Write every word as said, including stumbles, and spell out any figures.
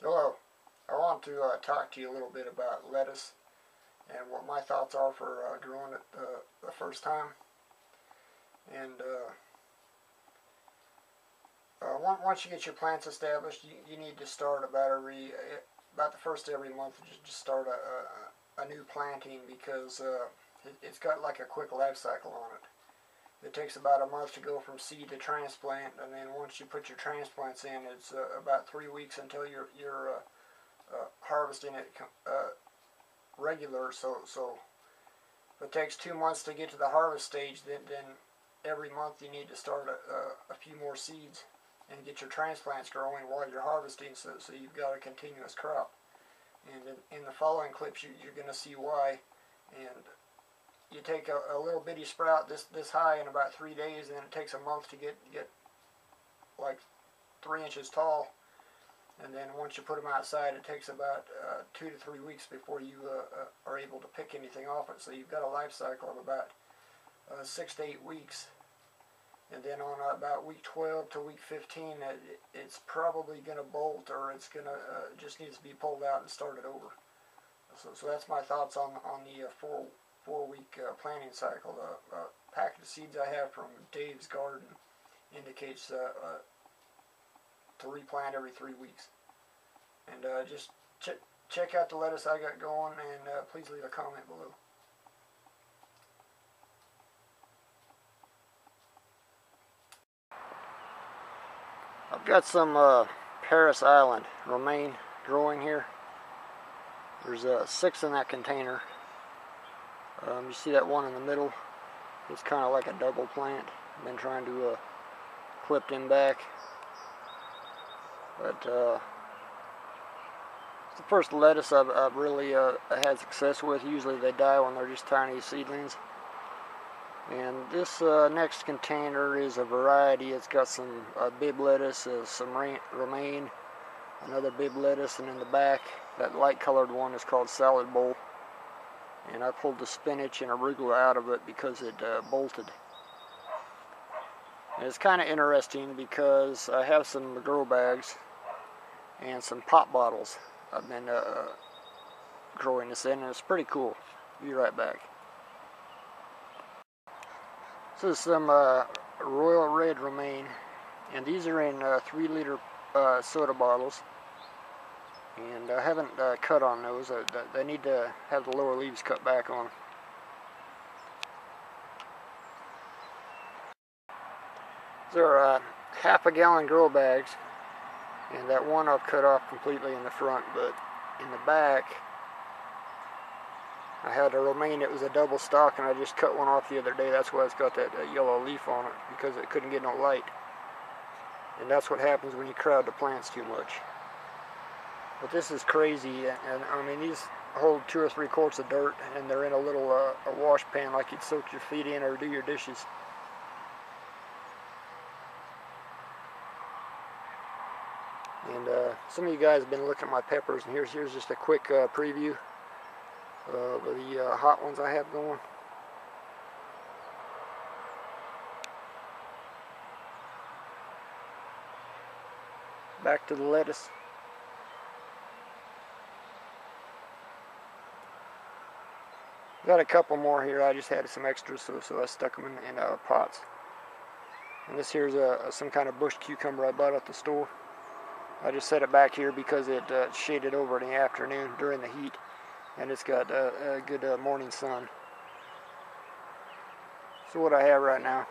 Hello, I want to uh, talk to you a little bit about lettuce and what my thoughts are for uh, growing it uh, the first time. And uh, uh, once you get your plants established, you, you need to start about every about the first every month. Just, just start a, a, a new planting because uh, it, it's got like a quick life cycle on it. It takes about a month to go from seed to transplant, and then once you put your transplants in, it's uh, about three weeks until you're you're uh, uh, harvesting it uh, regular. So so if it takes two months to get to the harvest stage, then then every month you need to start a, a, a few more seeds and get your transplants growing while you're harvesting, so so you've got a continuous crop. And in, in the following clips, you, you're going to see why. And you take a, a little bitty sprout this this high in about three days, and then it takes a month to get get like three inches tall. And then once you put them outside, it takes about uh, two to three weeks before you uh, uh, are able to pick anything off it. So you've got a life cycle of about uh, six to eight weeks. And then on about week twelve to week fifteen, it, it's probably going to bolt, or it's going to uh, just needs to be pulled out and started over. So so that's my thoughts on on the uh, four. four-week uh, planting cycle. The uh, uh, packet of seeds I have from Dave's Garden indicates uh, uh, to replant every three weeks. And uh, just ch check out the lettuce I got going, and uh, please leave a comment below. I've got some uh, Paris Island romaine growing here. There's uh, six in that container. Um, you see that one in the middle? It's kind of like a double plant. I've been trying to uh, clip them back. But uh, it's the first lettuce I've, I've really uh, had success with. Usually they die when they're just tiny seedlings. And this uh, next container is a variety. It's got some uh, Bibb lettuce, uh, some romaine, another Bibb lettuce, and in the back, that light colored one is called salad bowl. And I pulled the spinach and arugula out of it because it uh, bolted. And it's kind of interesting because I have some grow bags and some pop bottles I've been uh, growing this in, and it's pretty cool. Be right back. This is some uh, Royal Red Romaine, and these are in uh, three liter uh, soda bottles. And I haven't uh, cut on those. I, they need to have the lower leaves cut back on. They're uh, half a gallon grow bags, and that one I've cut off completely in the front, but in the back I had a romaine that was a double stalk, and I just cut one off the other day. That's why it's got that, that yellow leaf on it, because it couldn't get no light. And that's what happens when you crowd the plants too much. But this is crazy, and, and I mean, these hold two or three quarts of dirt, and they're in a little uh, a wash pan like you'd soak your feet in or do your dishes. And uh, some of you guys have been looking at my peppers, and here's, here's just a quick uh, preview uh, of the uh, hot ones I have going. Back to the lettuce. Got a couple more here. I just had some extras, so, so I stuck them in, in uh, pots. And this here's a, a, some kind of bush cucumber I bought at the store. I just set it back here because it uh, shaded over in the afternoon during the heat, and it's got uh, a good uh, morning sun. So what I have right now.